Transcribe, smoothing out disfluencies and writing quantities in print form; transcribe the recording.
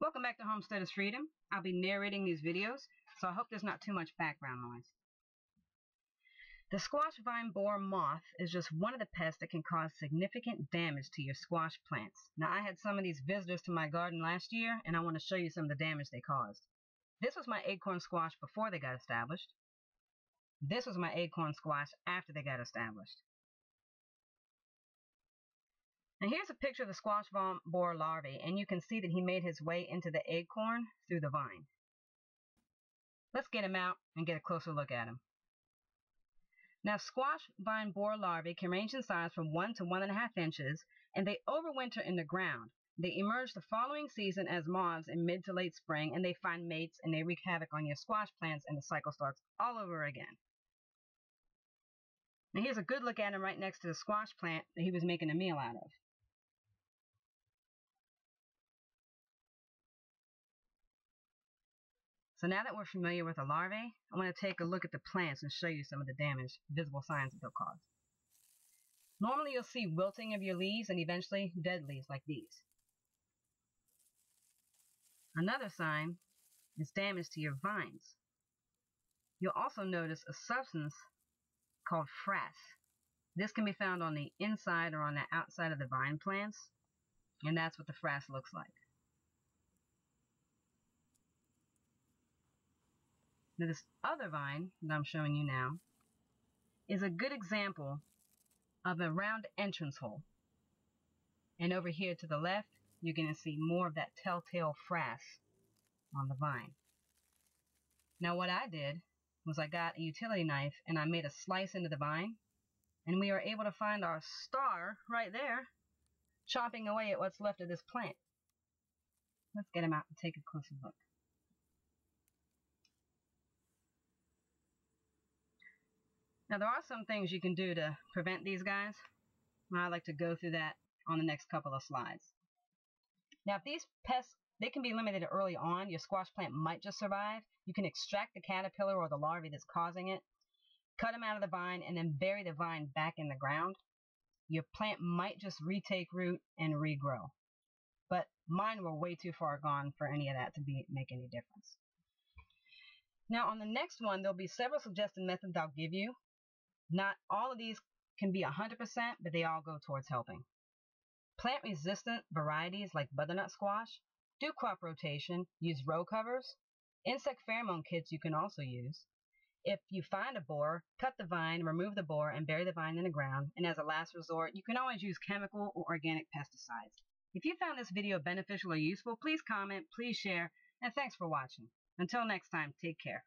Welcome back to Homesteaders Freedom. I'll be narrating these videos, so I hope there's not too much background noise. The squash vine borer moth is just one of the pests that can cause significant damage to your squash plants. Now, I had some of these visitors to my garden last year, and I want to show you some of the damage they caused. This was my acorn squash before they got established. This was my acorn squash after they got established. Now here's a picture of the squash vine borer larvae, and you can see that he made his way into the acorn through the vine. Let's get him out and get a closer look at him. Now squash vine borer larvae can range in size from 1 to 1.5 inches, and they overwinter in the ground. They emerge the following season as moths in mid to late spring, and they find mates and they wreak havoc on your squash plants, and the cycle starts all over again. Now here's a good look at him right next to the squash plant that he was making a meal out of. So now that we're familiar with the larvae, I want to take a look at the plants and show you some of the damage, visible signs that they'll cause. Normally you'll see wilting of your leaves and eventually dead leaves like these. Another sign is damage to your vines. You'll also notice a substance called frass. This can be found on the inside or on the outside of the vine plants, and that's what the frass looks like. Now this other vine that I'm showing you now is a good example of a round entrance hole. And over here to the left, you're going to see more of that telltale frass on the vine. Now what I did was I got a utility knife and I made a slice into the vine, and we were able to find our star right there, chopping away at what's left of this plant. Let's get him out and take a closer look. Now there are some things you can do to prevent these guys, and I like to go through that on the next couple of slides. Now if these pests, they can be limited early on, your squash plant might just survive. You can extract the caterpillar or the larvae that's causing it, cut them out of the vine, and then bury the vine back in the ground. Your plant might just retake root and regrow. But mine were way too far gone for any of that to make any difference. Now on the next one, there'll be several suggested methods I'll give you. Not all of these can be 100%, but they all go towards helping. Plant-resistant varieties like butternut squash, do crop rotation, use row covers, insect pheromone kits you can also use. If you find a borer, cut the vine, remove the borer, and bury the vine in the ground. And as a last resort, you can always use chemical or organic pesticides. If you found this video beneficial or useful, please comment, please share, and thanks for watching. Until next time, take care.